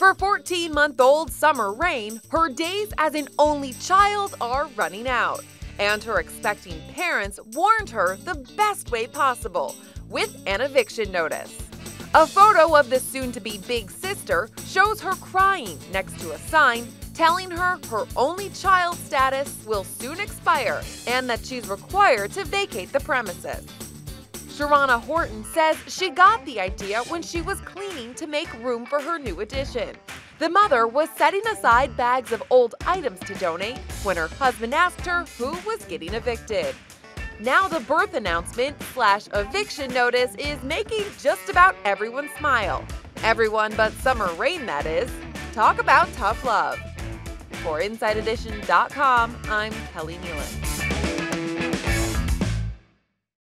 For 14-month-old Summer Rayne, her days as an only child are running out, and her expecting parents warned her the best way possible, with an eviction notice. A photo of the soon-to-be big sister shows her crying next to a sign telling her her only child status will soon expire and that she's required to vacate the premises. Sharana Horton says she got the idea when she was cleaning to make room for her new addition. The mother was setting aside bags of old items to donate when her husband asked her who was getting evicted. Now the birth announcement / eviction notice is making just about everyone smile. Everyone but Summer Rayne, that is. Talk about tough love. For InsideEdition.com, I'm Kelly Nealon.